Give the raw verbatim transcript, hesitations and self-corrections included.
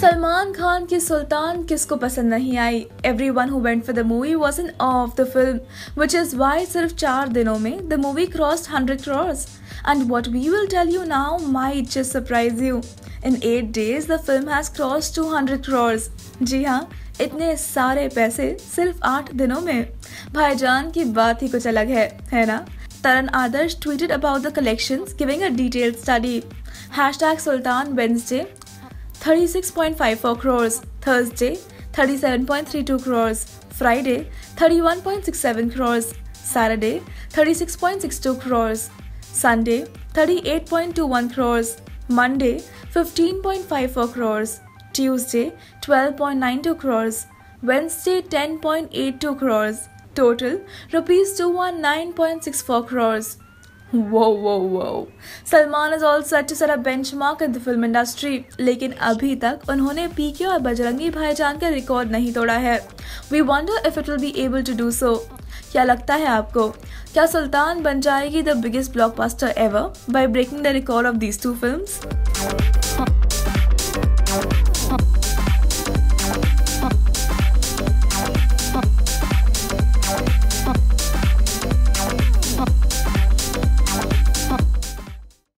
सलमान खान की सुल्तान किसको पसंद नहीं आई। Everyone who went for the movie was in awe of the film, which is why सिर्फ चार दिनों में the movie crossed hundred crores. And what we will tell you now might just surprise you. In eight days the film has crossed two hundred crores. जी हाँ, इतने सारे पैसे सिर्फ आठ दिनों में। भाईजान की बात ही कुछ अलग है, है ना। Taran Adarsh tweeted about the collections, giving a detailed study. Hashtag Sultan Wednesday, thirty-six point five four crores. Thursday, thirty-seven point three two crores. Friday, thirty-one point six seven crores. Saturday, thirty-six point six two crores. Sunday, thirty-eight point two one crores. Monday, fifteen point five four crores. Tuesday, twelve point nine two crores. Wednesday, ten point eight two crores. Total rupees two hundred nineteen point six four crores. Whoa, whoa, whoa! Salman is all set to set a benchmark in the film industry, लेकिन अभी तक उन्होंने P K और बजरंगी भाईजान का record नहीं तोड़ा है। We wonder if it will be able to do so. क्या लगता है आपको, क्या सुल्तान बन जाएगी the biggest blockbuster ever by breaking the record of these two films?